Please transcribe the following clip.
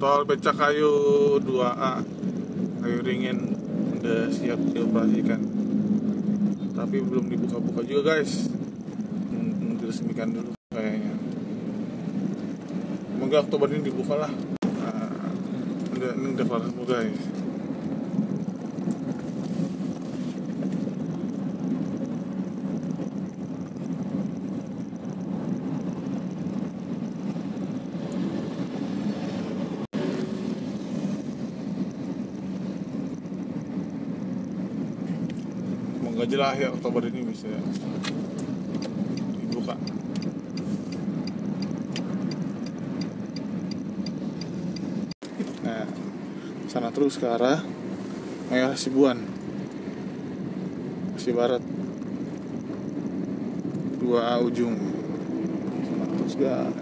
tol Becakayu 2A kayu ringin udah siap dioperasikan, tapi belum dibuka-buka juga guys, diresmikan dulu kayaknya. Semoga Oktober ini dibuka lah. Ini udah kelar semua guys. Semoga jelas ya Oktober ini bisa dibuka. Nah, sana terus ke arah Merah Sibuan, Bekasi Barat, 2A ujung. Sana terus guys.